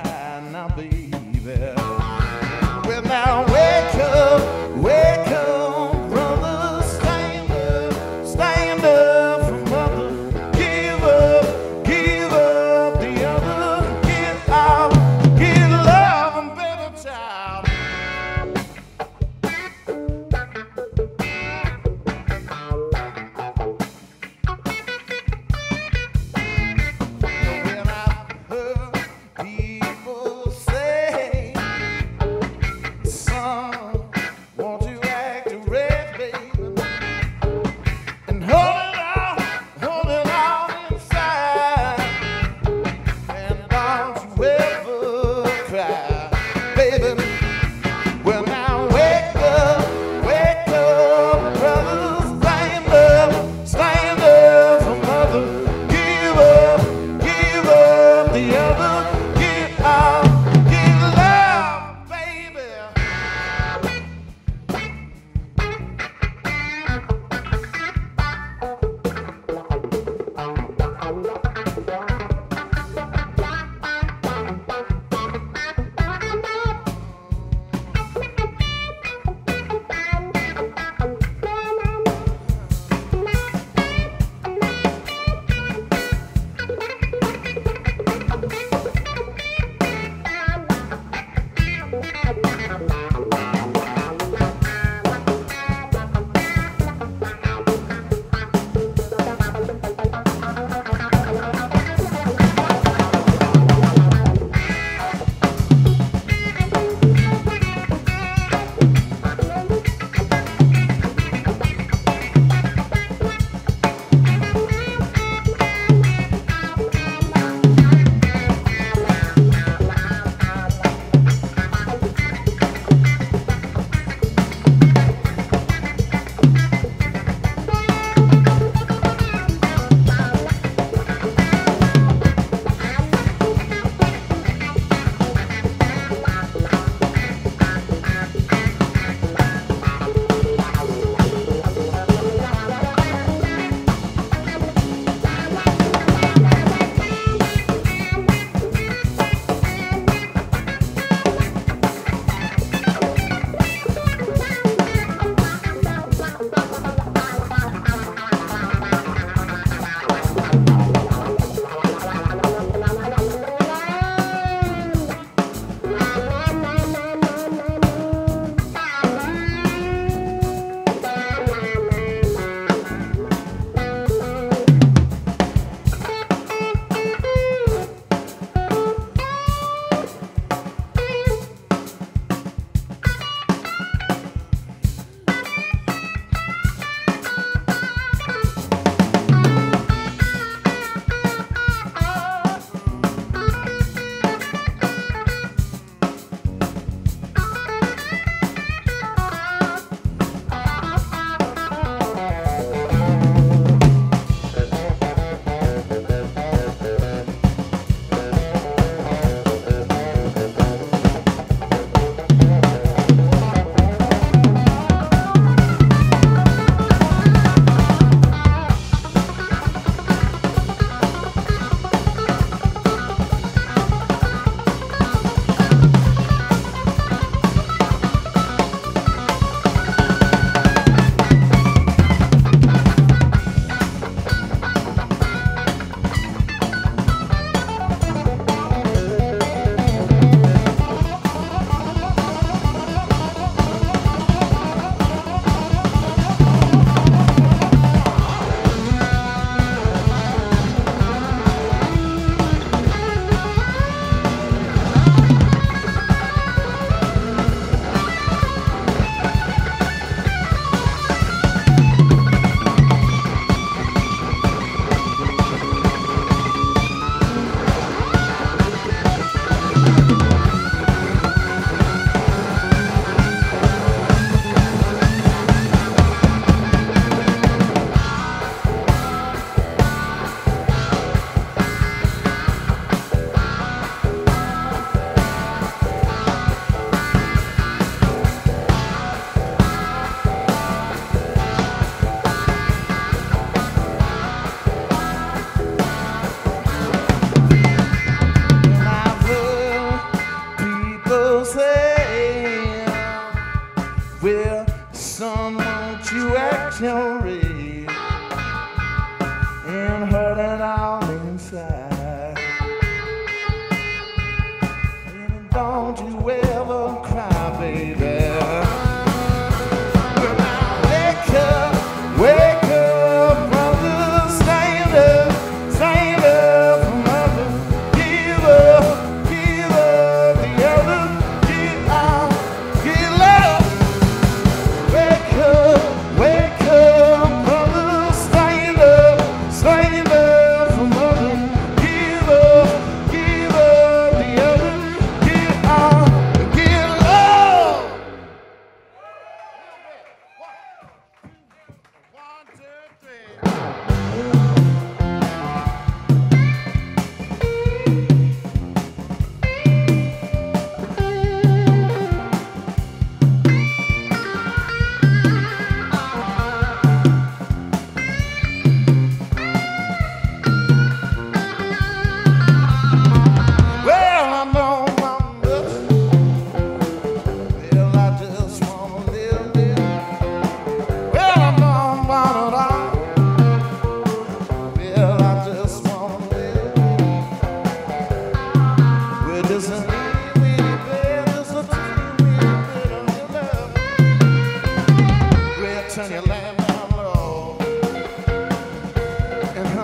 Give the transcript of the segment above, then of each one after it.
cry now, baby. Well, now wake up, brother, stand up for mother. Give up the other. Get love and better child. When I've heard people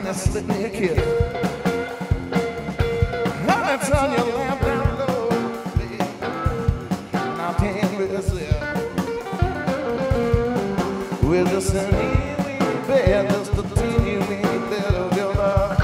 a slick kid. Now I turn your lamp down low, now can't resist. We're just an easy bed, just the two you need, little girl.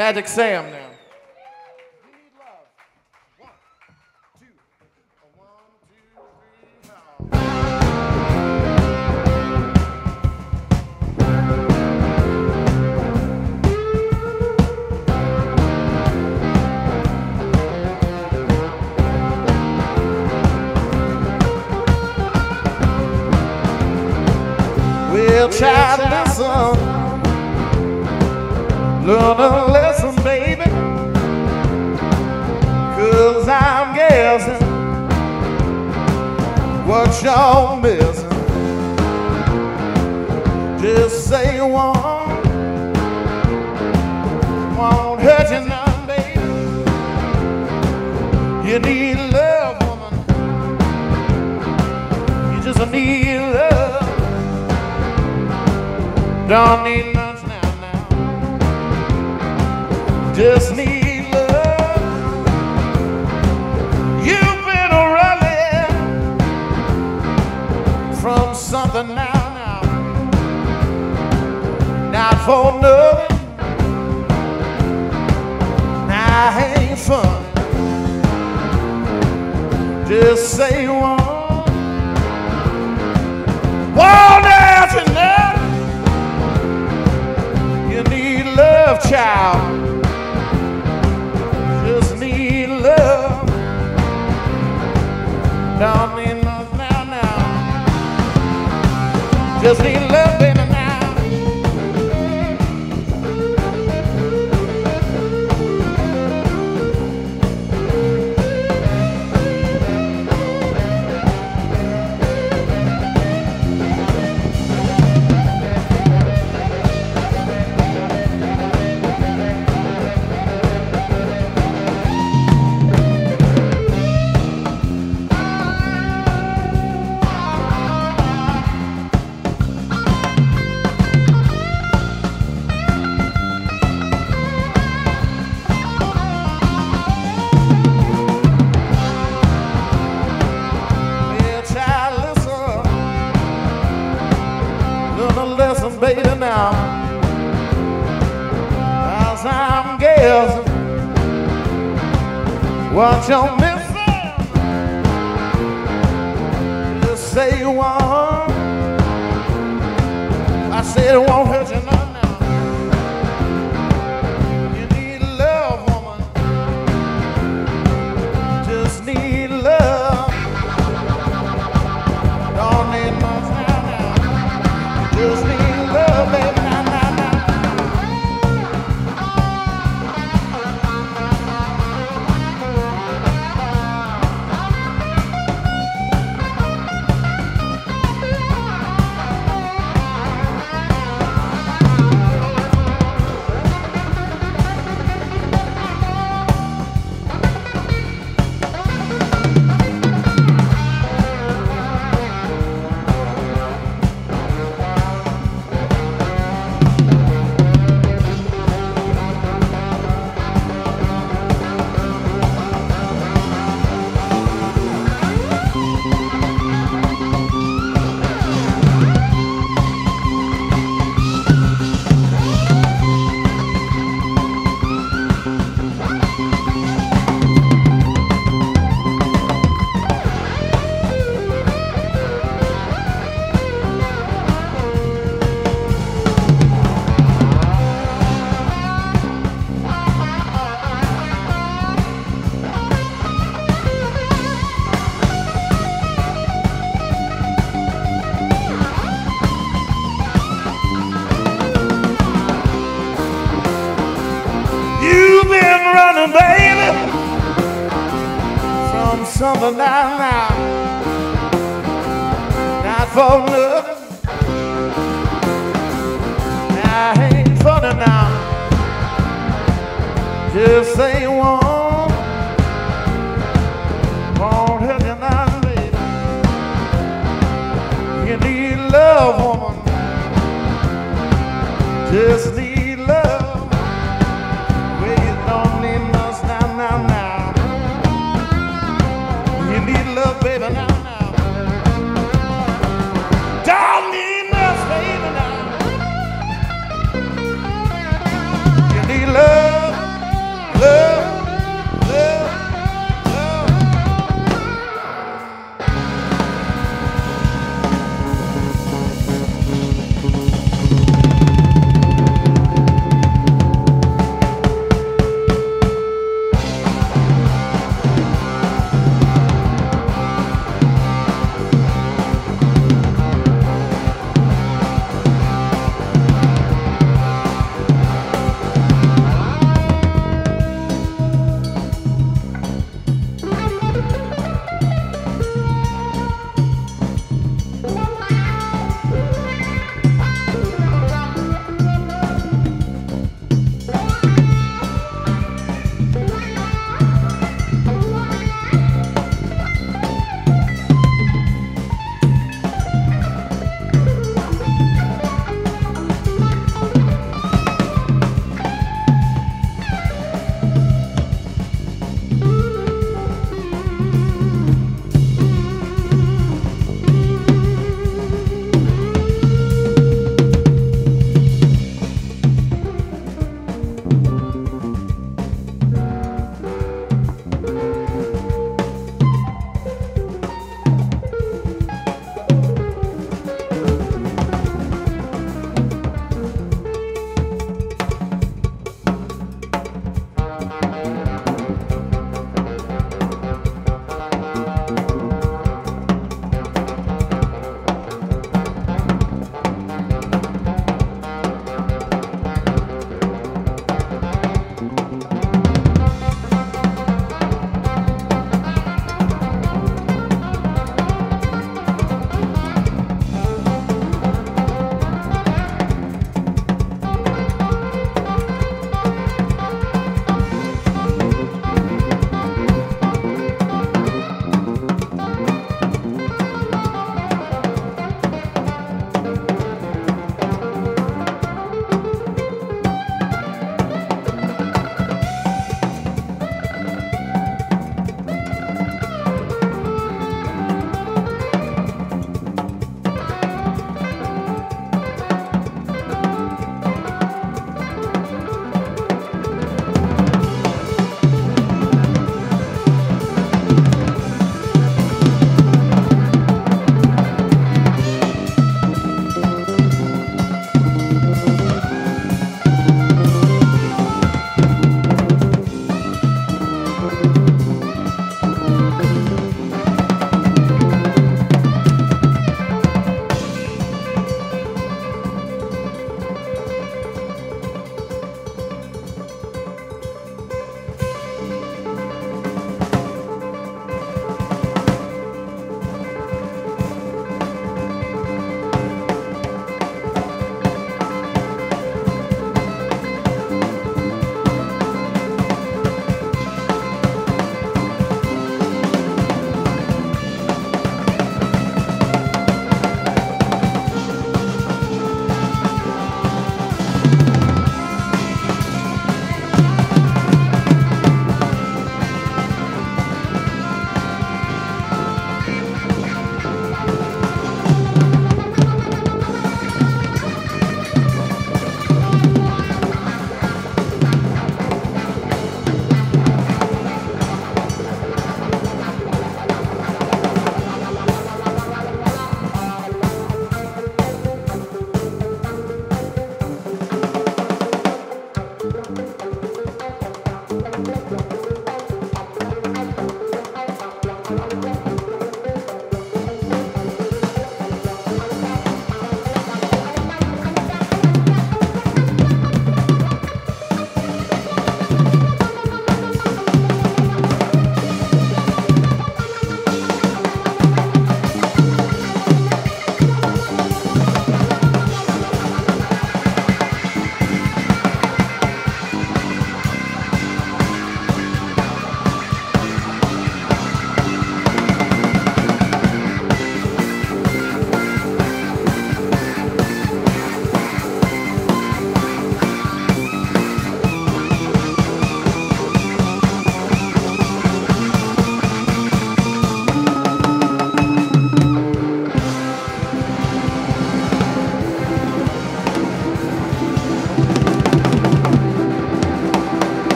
Magic Sam now. We'll try this song. Learn a lesson, baby, 'cause I'm guessing what y'all missing. Just say you won't hurt you now, baby. You need love, woman. You just need love. Don't need nothing. Just need love. You've been running from something now. Not for nothing. I ain't funny. Just say one after another. You need love, child. Don't need love now, now. Just need love, baby, now. What you're missing, just say you won't. I said it won't hurt you none now. You need love, woman. Just something, baby, from something that now, not for love, I ain't funny now, just say one, won't hurt you now, baby, you need love, woman, just need.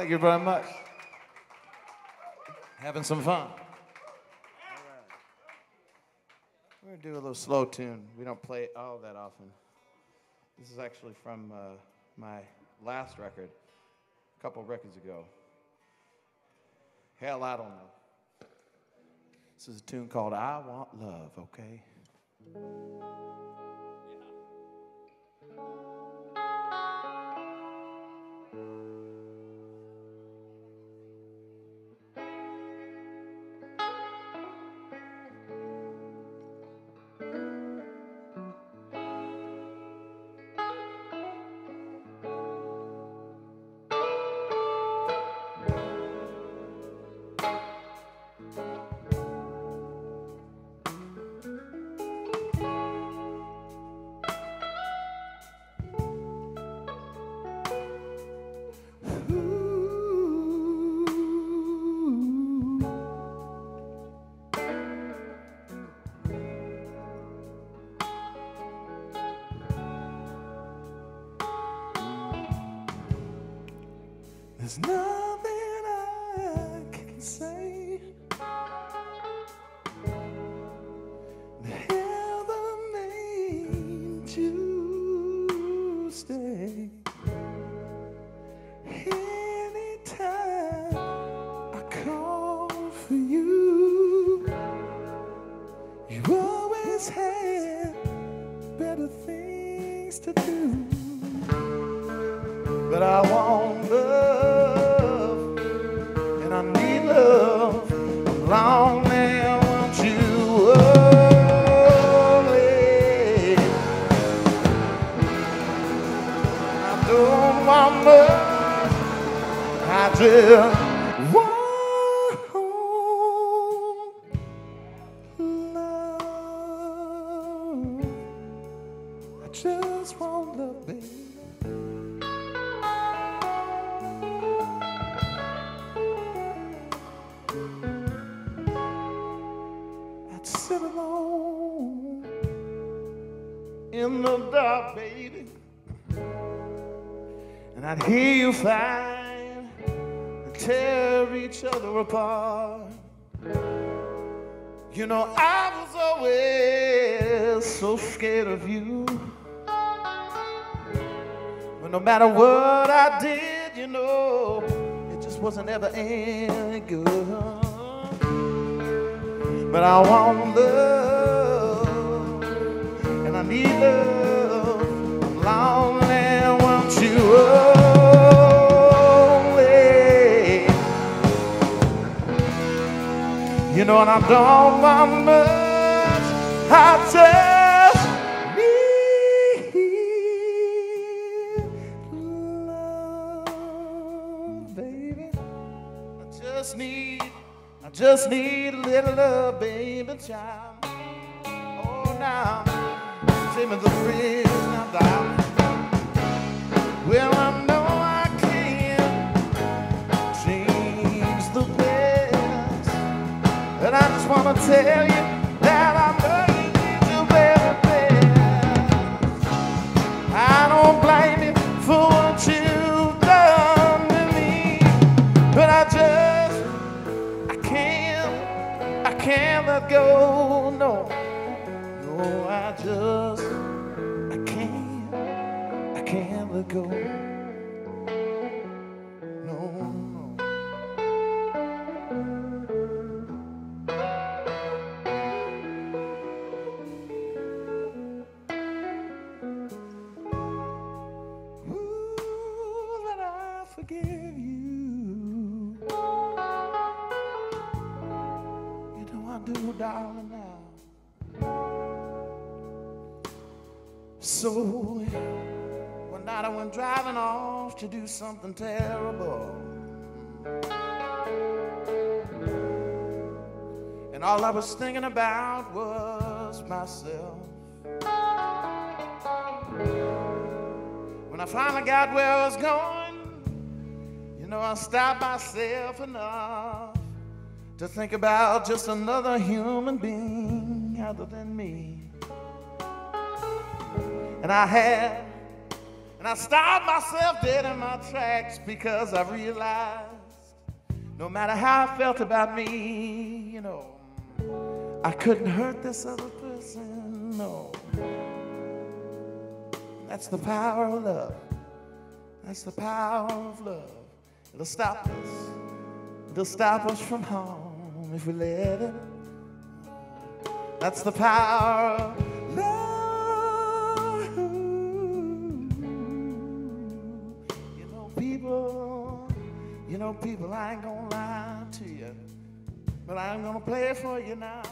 Thank you very much. Having some fun. We're going to do a little slow tune. We don't play it all that often. This is actually from my last record, a couple records ago. Hell, I don't know. This is a tune called I Want Love, okay? There's nothing I can say to help the name to stay. Anytime I call for you, you always had better things to do. But I want love. I'm lonely, I want you only. I don't want love, I just in the dark, baby, and I'd hear you find and tear each other apart. You know, I was always so scared of you, but no matter what I did, you know, it just wasn't ever any good. But I want love, I need love, I'm lonely, I want you only. You know, and I don't want much, I just need love, baby. I just need a little love, baby, child. Oh, now take me to the bridge, now down. Well, I know I can't change the past, and I just want to tell you that I know you did your very best. I don't blame you for what you've done to me, but I can't let go, no. Oh, I can't let go. No, no. Ooh, that I forgive you. You know I do, darling, now. So one night I went driving off to do something terrible, and all I was thinking about was myself. When I finally got where I was going, you know, I stopped myself enough to think about just another human being other than me. And I had And I stopped myself dead in my tracks because I realized no matter how I felt about me, you know, I couldn't hurt this other person, no. That's the power of love. That's the power of love. It'll stop us. It'll stop us from harm if we let it. That's the power of love. You know, people, I ain't gonna lie to you, but I'm gonna play it for you now.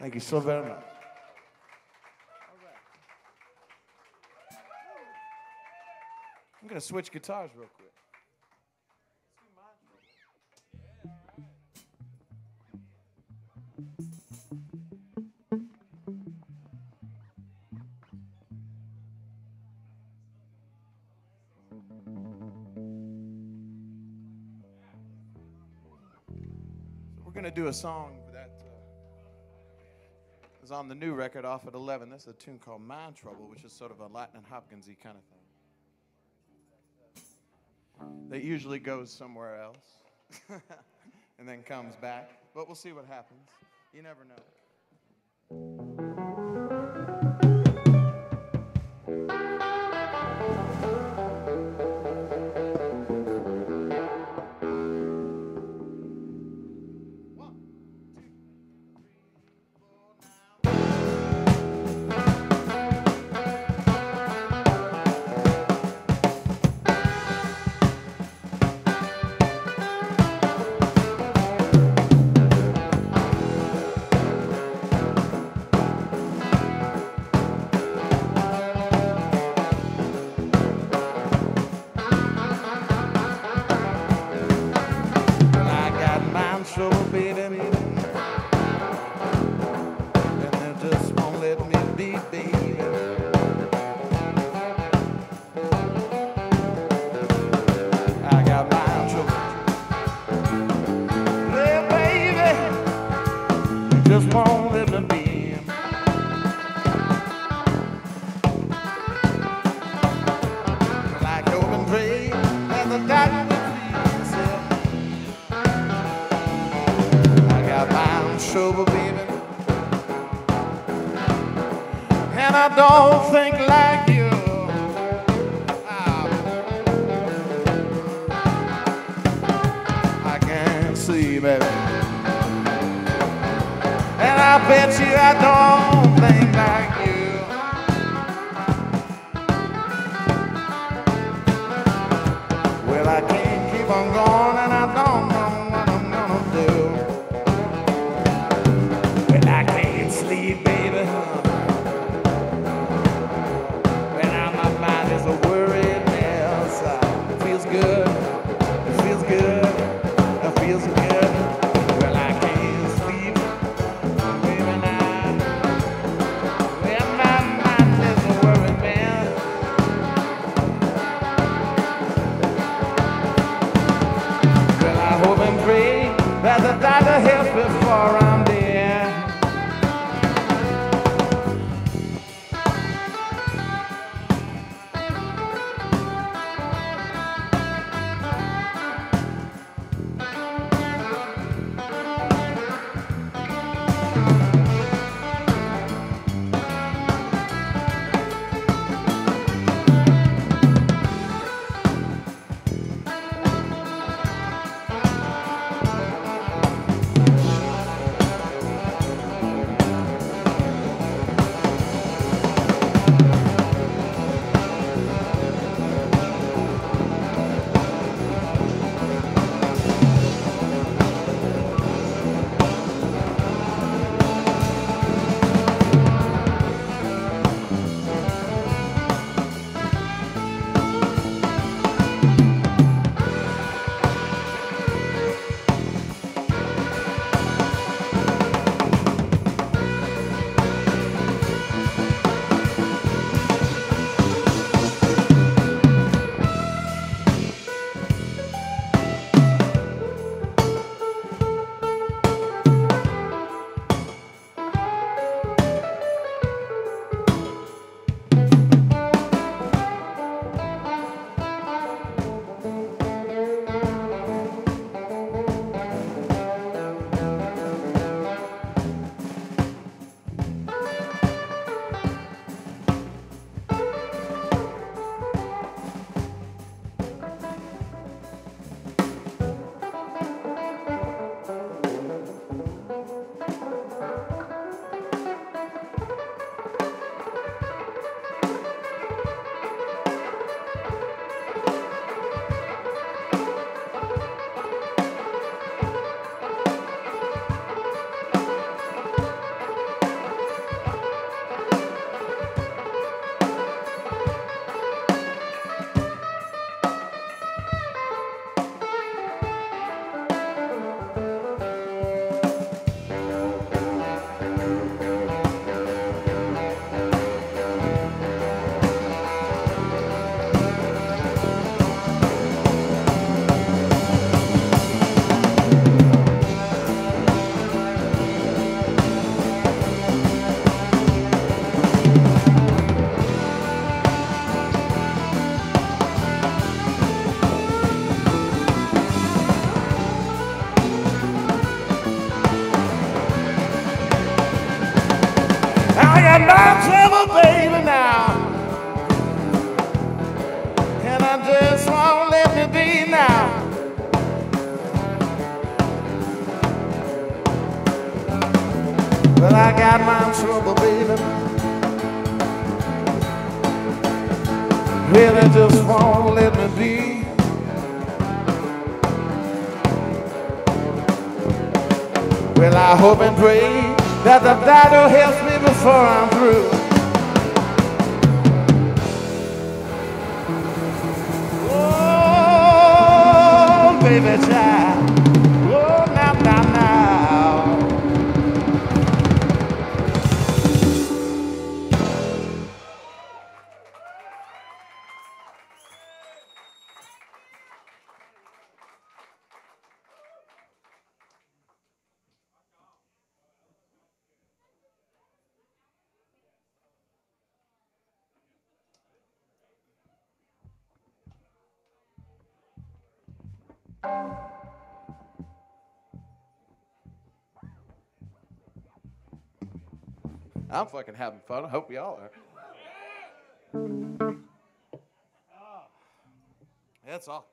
Thank you so very much. I'm going to switch guitars real quick. We're going to do a song is on the new record, Off at 11. This is a tune called Mind Trouble, which is sort of a Lightnin' Hopkins-y kind of thing. That usually goes somewhere else and then comes back. But we'll see what happens. You never know. Trouble, baby, and I don't think like you. I can't see, baby, and I bet you I don't think like you. Well, I can't keep on going, and I don't know what I'm gonna do. Sleep, baby, when my mind is a worried mess. It feels good, it feels good, it feels good. Well, I can't sleep, baby, now. When my mind is a worried mess. Well, I hope and pray that the doctor helps before I'm dead. Well, I got my trouble, baby. Really just won't let me be. Well, I hope and pray that the doctor helps me before I'm through. Oh, baby child. Oh, now, now, now. I'm fucking having fun. I hope y'all are. That's all.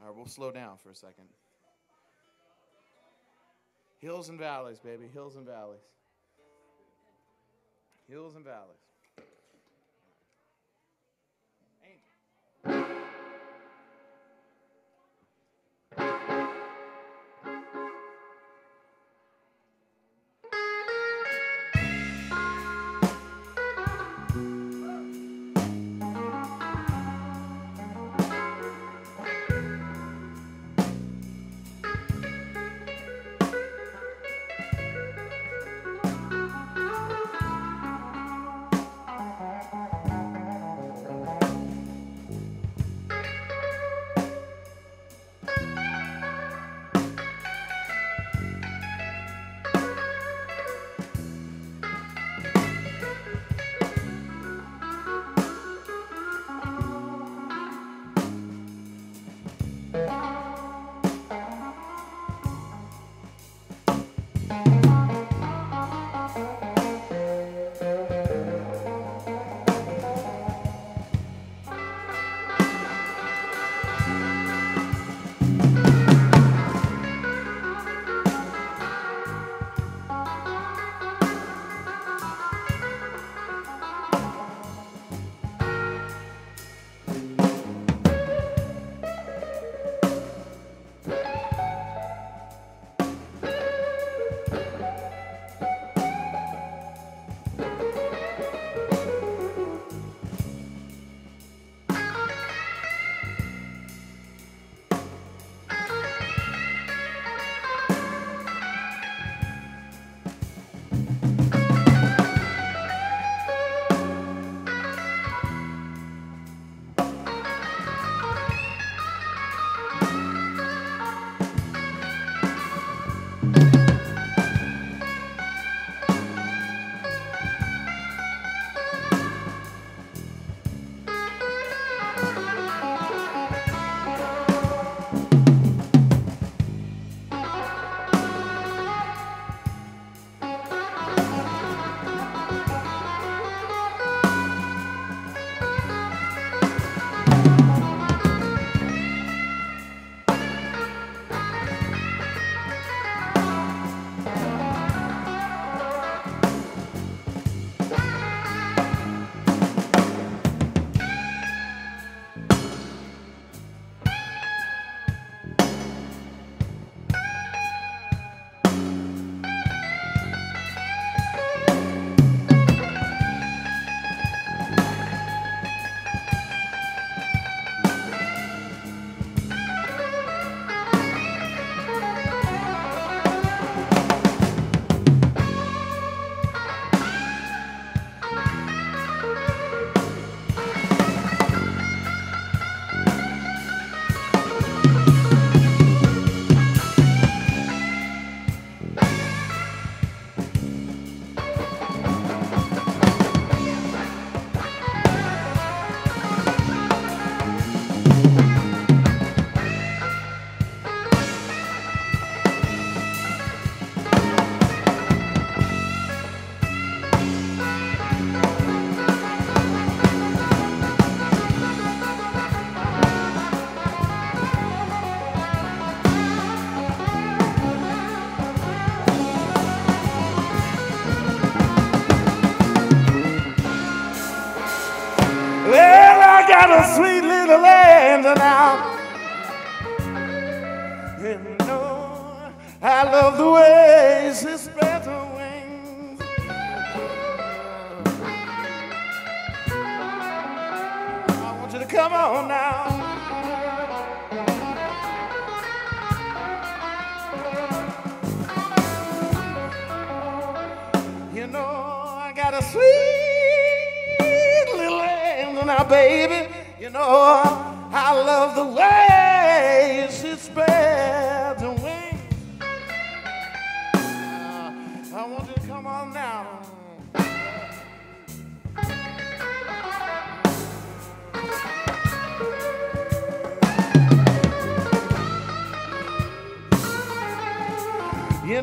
All right, we'll slow down for a second. Hills and valleys, baby. Hills and valleys. Hills and valleys.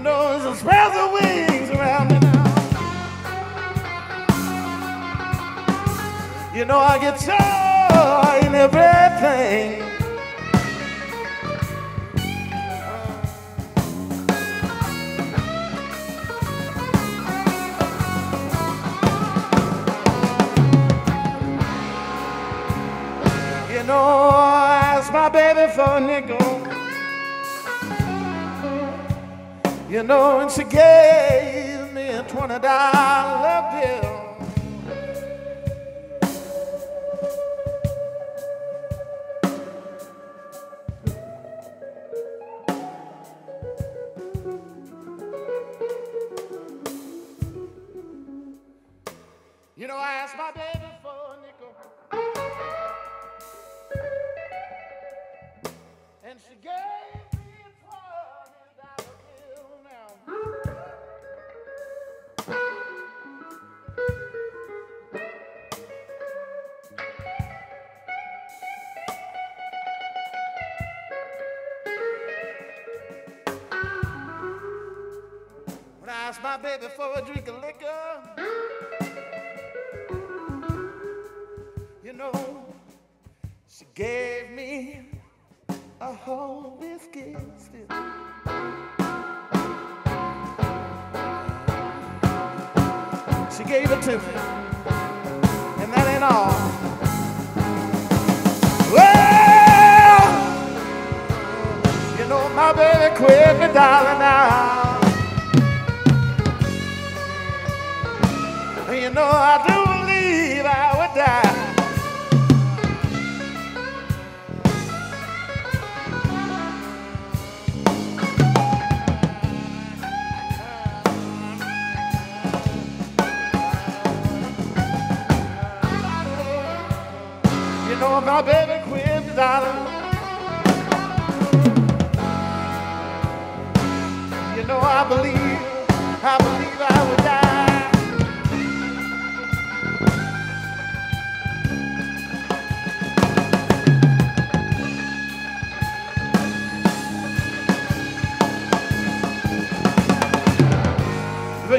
noise and spreads her wings around me now. You know I get joy in everything. You know I asked my baby for a nickel. You know, and she gave me a $20 bill. You know, I asked my baby for a nickel, and she gave. Ask my baby for a drink of liquor. You know, she gave me a whole whiskey still. She gave it to me, and that ain't all. Well, you know my baby quit me, darling, now. You know, I do believe I would die. You know, my baby quit, darling. You know, I believe I would die.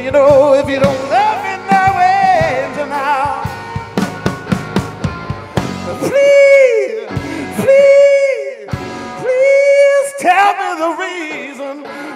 You know, if you don't love me that way now, please, please, please tell me the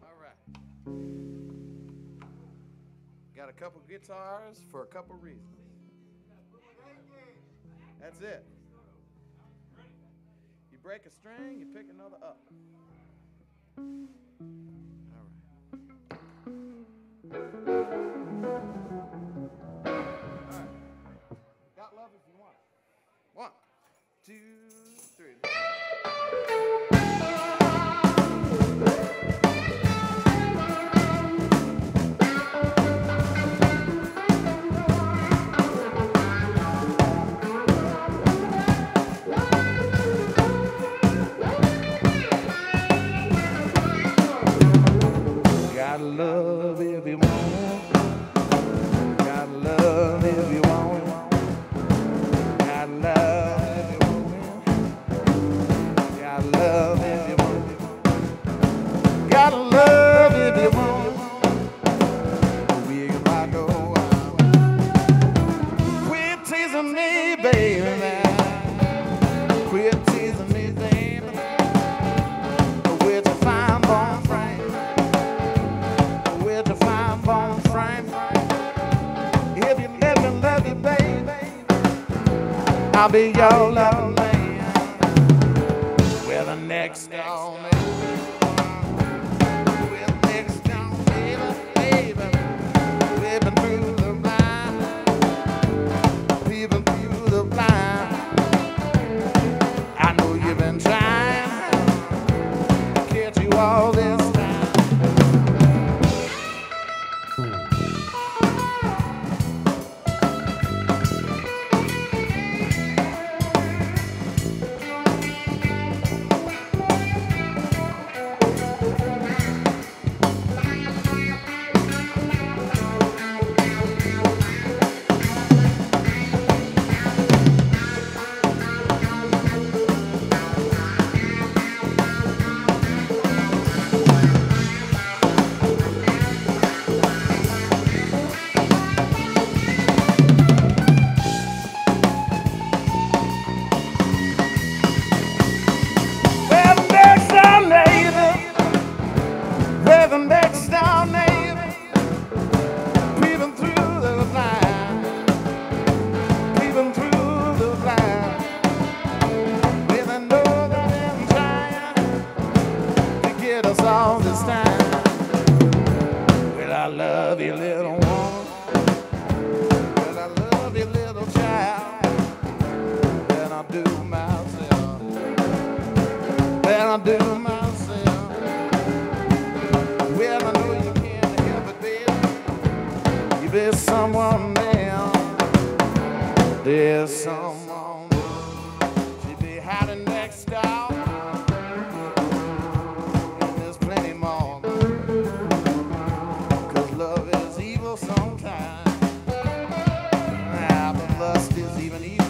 All right. Got a couple guitars for a couple reasons. That's it. You break a string, you pick another up. All right. All right. Got love if you want. 1, 2, 3. Love if you want, got love if you want, got love if you want, got love if you want, got love if you want. We can rock a while. Quit teasing me, baby, now. Quit teasing me, baby, now. With a fine bone frame. If you let me love you, baby, I'll be your love man. We're the next on me. We're next on, baby, baby. We're the I do myself. Well, I know you can't help it, baby. You be someone else. There's someone else. She be hiding next out. And there's plenty more. Cause love is evil sometimes. Ah, but lust is even evil. I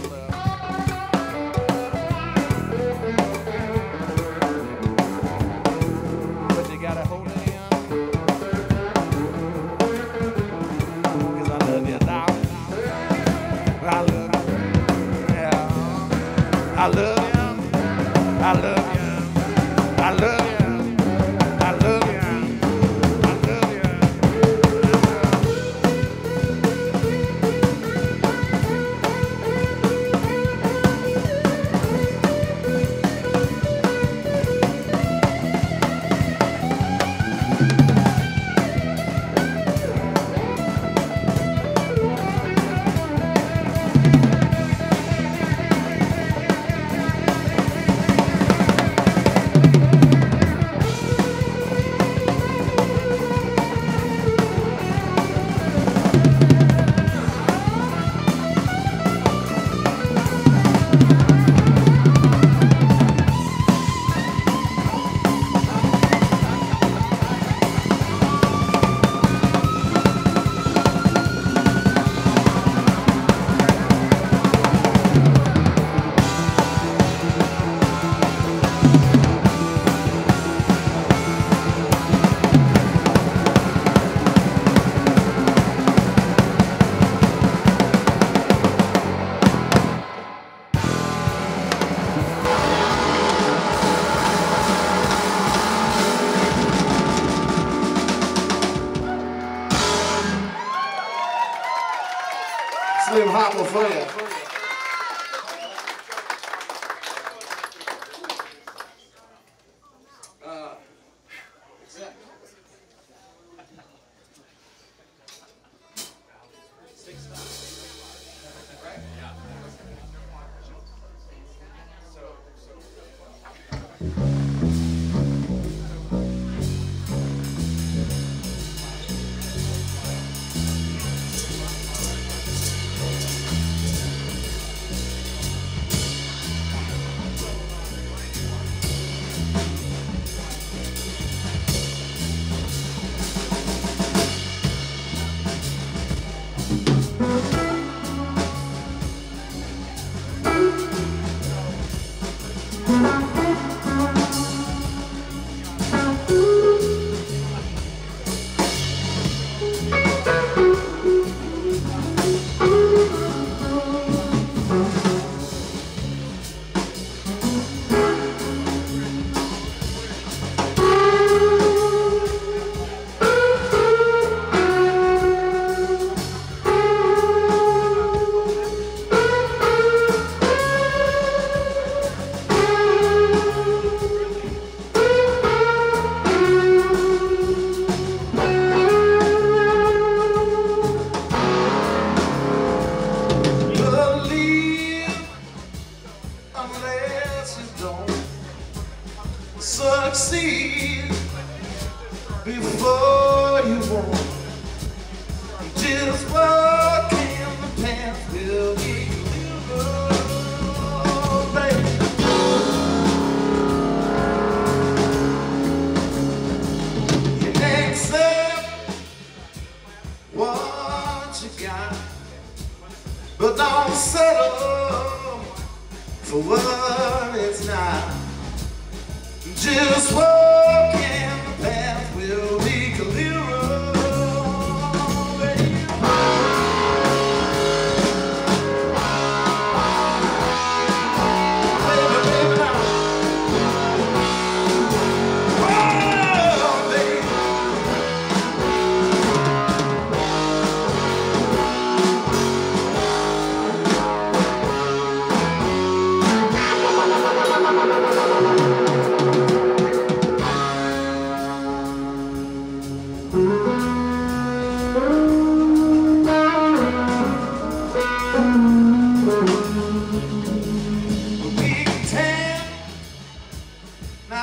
love you, I love you, I love you.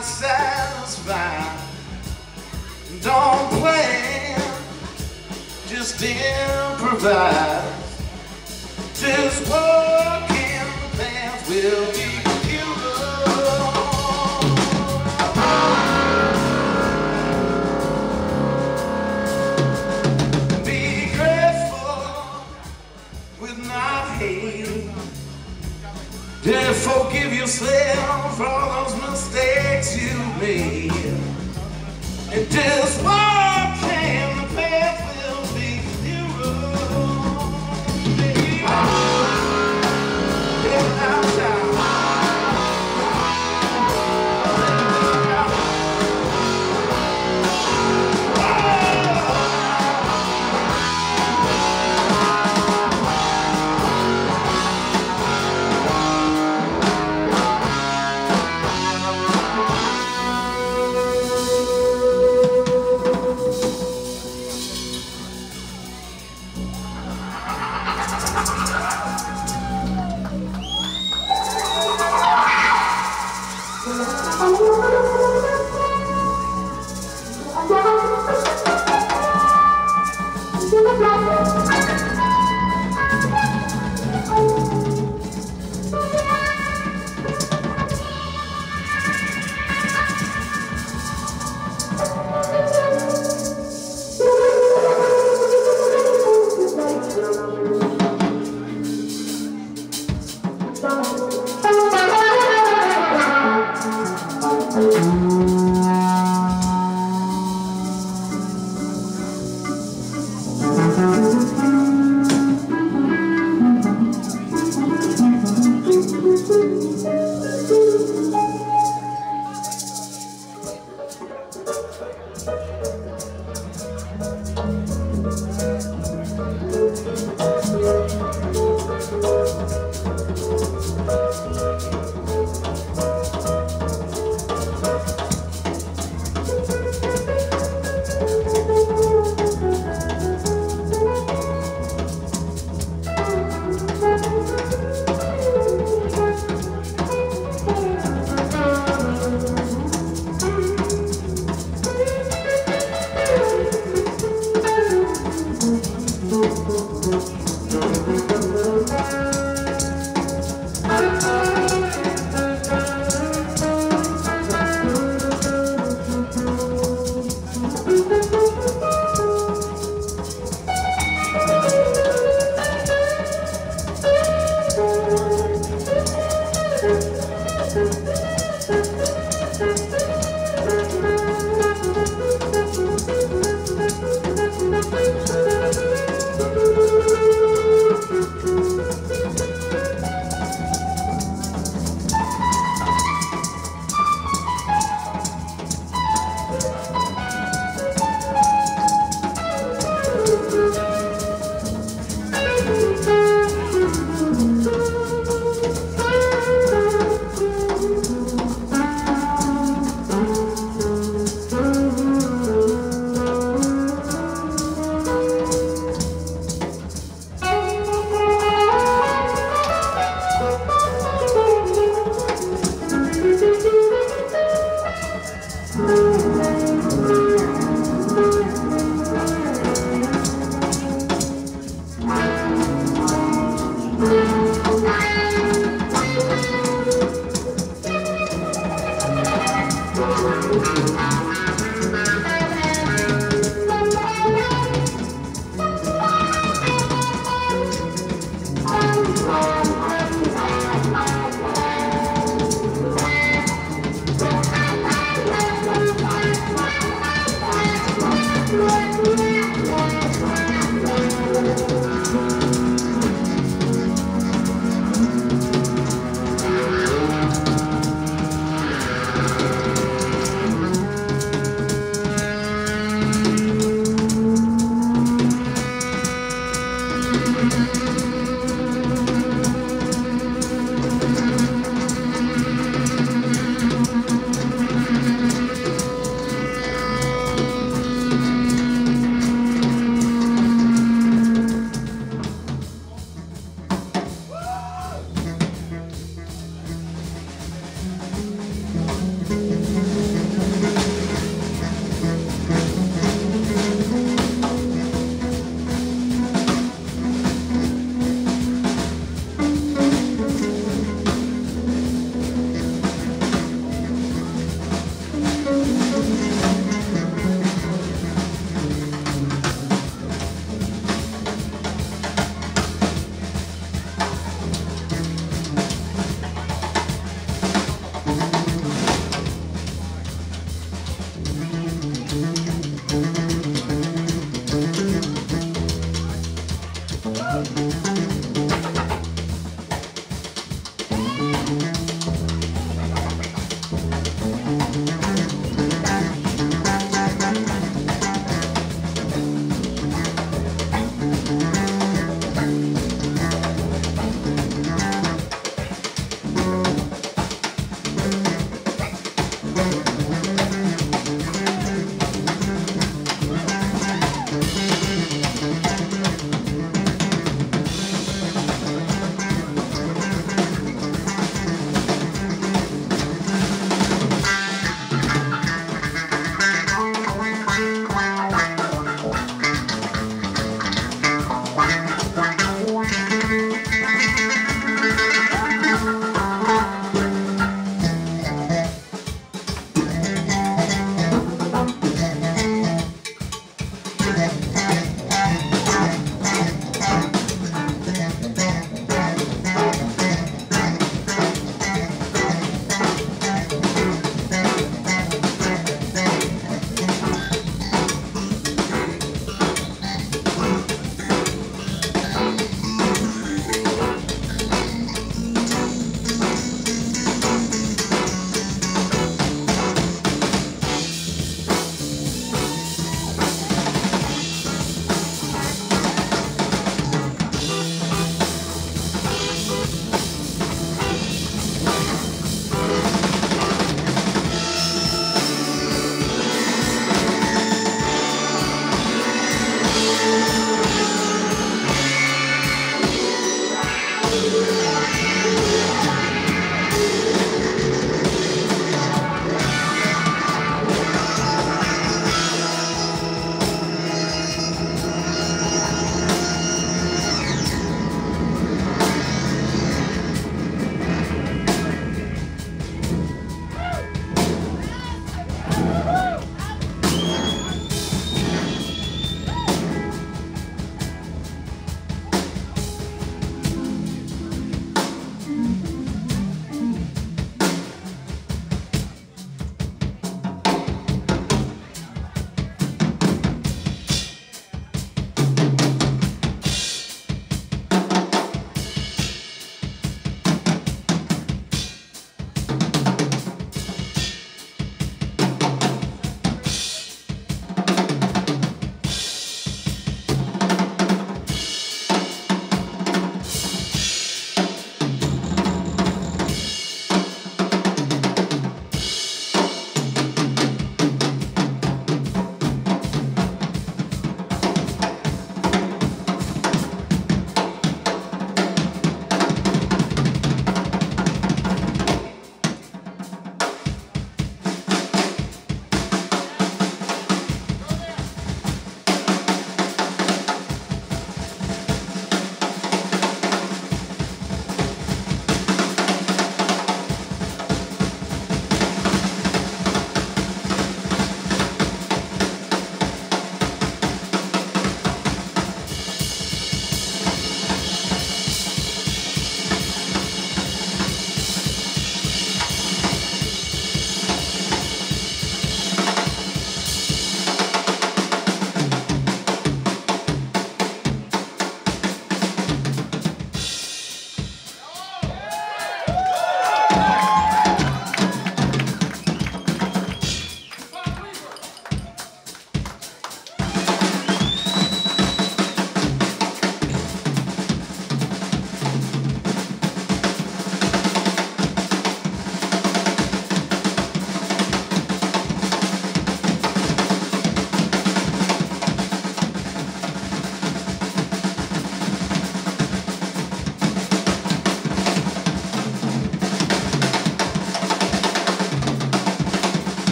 not satisfied. Don't plan, just improvise. Just walk in the path will be beautiful. Be grateful with not hate. Just forgive yourself for all those mistakes you made. And just walk in the path.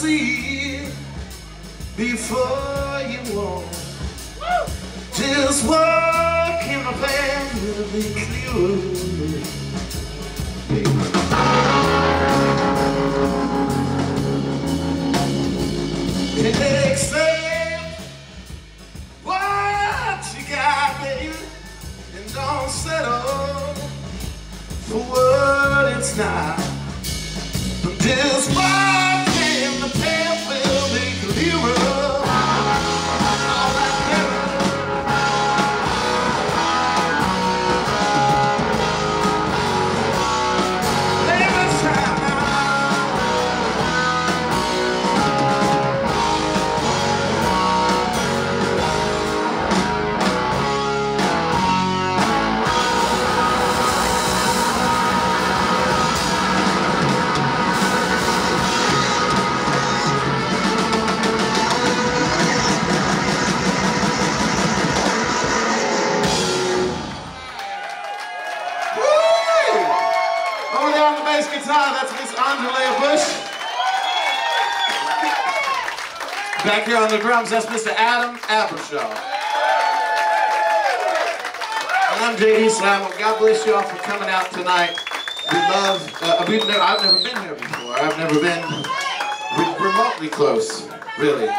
see before you walk. Woo! Just walk in the path that'll be clear. Accept what you got, baby, and don't settle for what it's not. Just walk in the path will be clearer. Back here on the drums, that's Mr. Adam Abrashoff. And I'm JD Simo. God bless you all for coming out tonight. We love, I've never been here before. I've never been remotely close, really.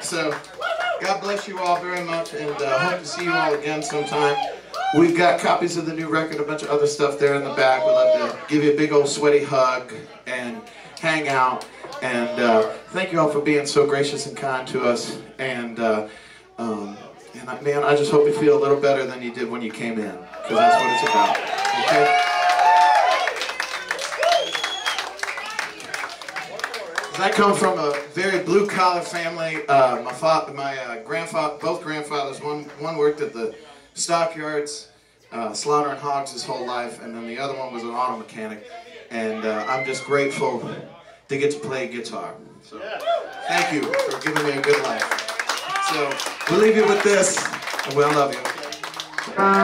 So, God bless you all very much, and hope to see you all again sometime. We've got copies of the new record, a bunch of other stuff there in the back. We'd love to give you a big old sweaty hug and hang out. And thank you all for being so gracious and kind to us. And, man, I just hope you feel a little better than you did when you came in, because that's what it's about. Okay? I come from a very blue-collar family. Both grandfathers, one worked at the stockyards, slaughtering hogs his whole life, and then the other one was an auto mechanic. And I'm just grateful to get to play guitar. So, thank you for giving me a good life. So, we'll leave you with this, and we'll love you. What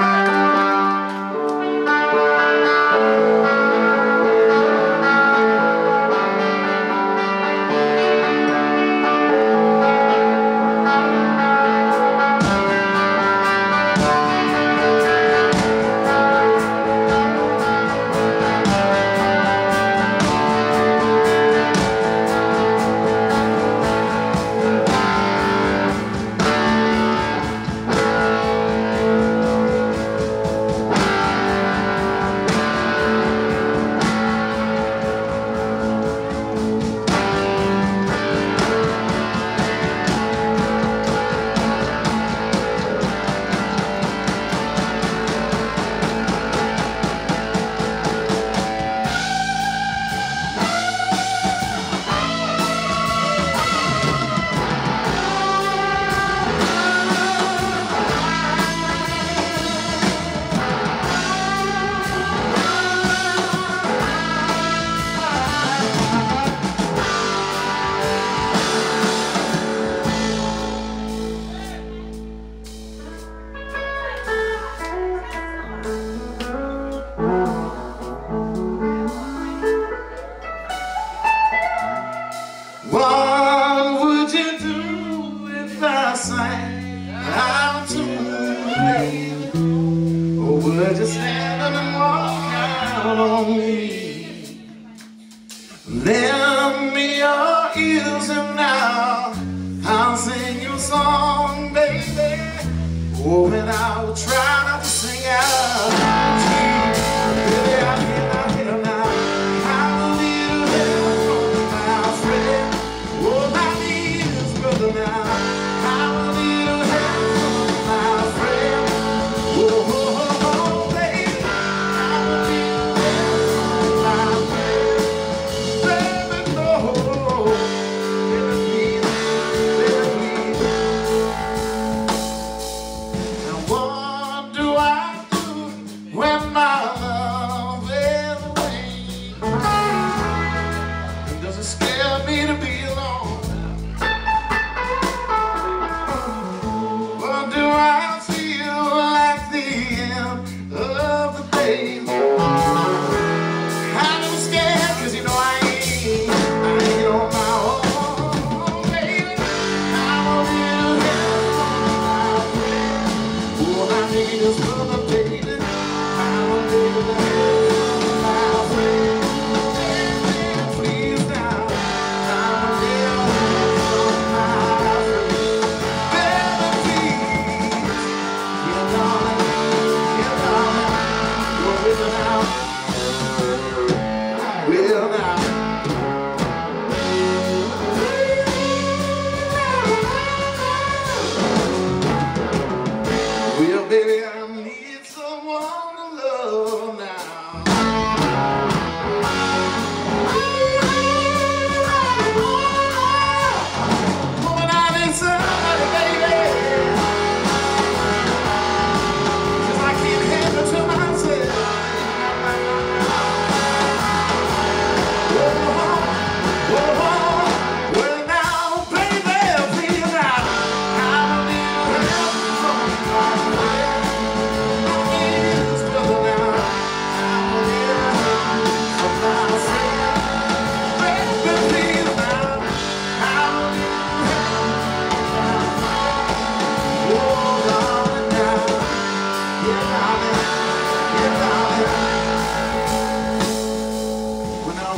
do I do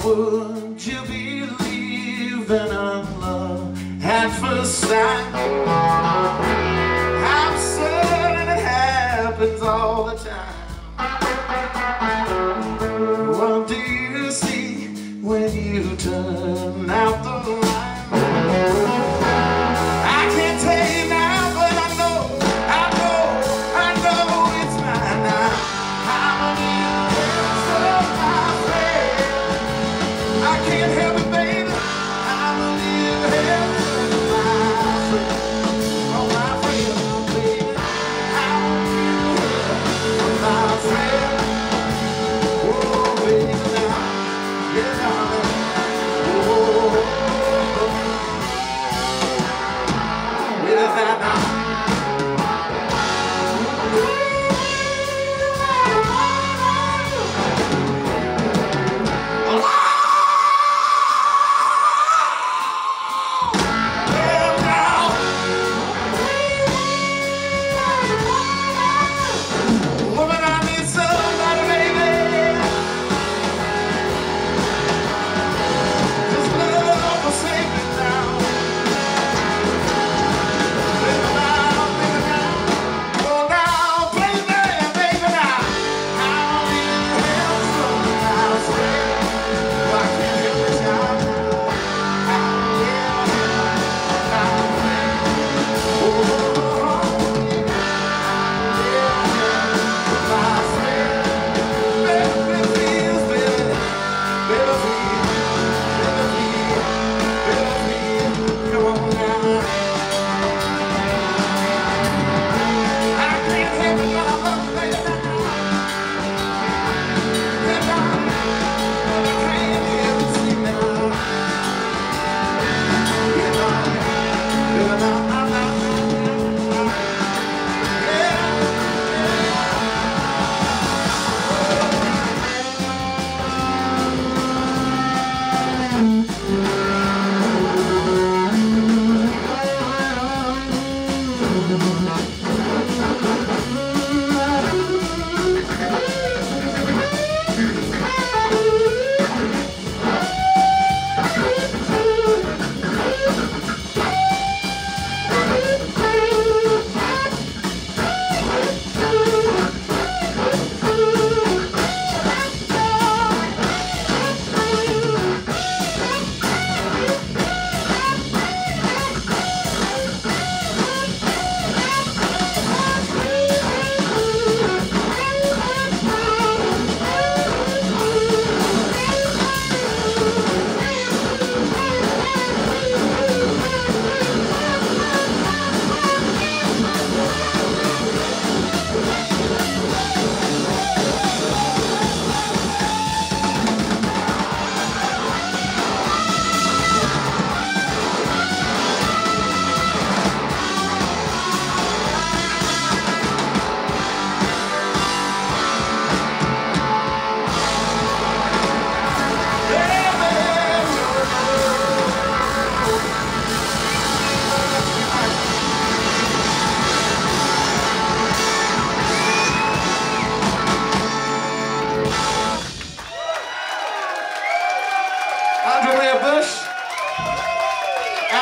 Would you believe in a love at first sight? I'm certain it happens all the time. What do you see when you turn out the light? I can't tell you now, but I know, I know, I know it's mine now. Can't help it, baby. I'm a little help my friend, baby. I'm a little my friend. Oh, baby, now, yeah, darling. Oh,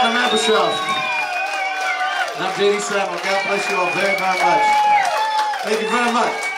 Adam Abrashoff. And I'm JD Simo. God bless you all very, very much. Thank you very much.